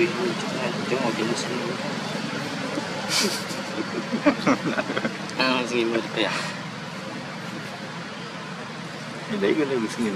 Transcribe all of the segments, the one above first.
食い物じゃないっても楽しみ。ああ次無理や。đấy cái này mình xin nghỉ nè.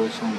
Gracias.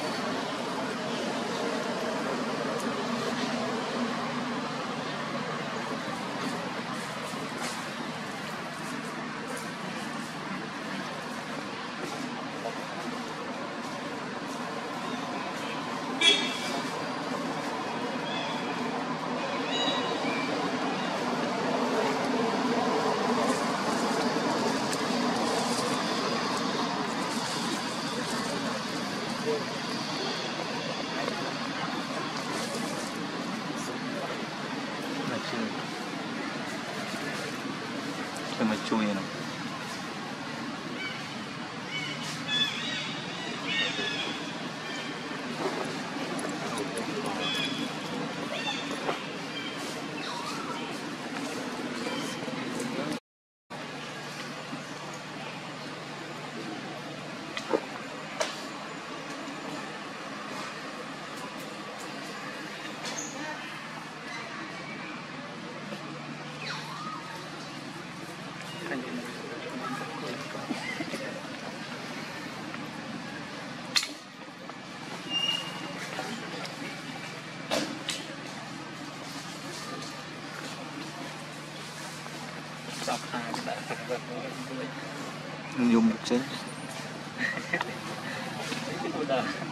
Dùng một xíu.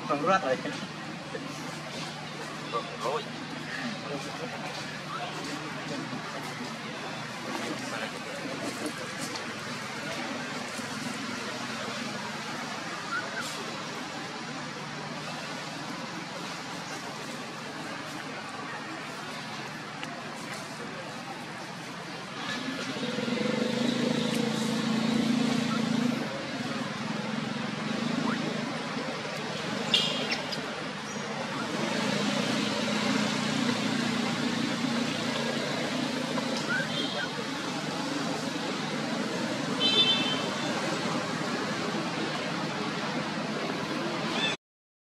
Còn rớt rồi.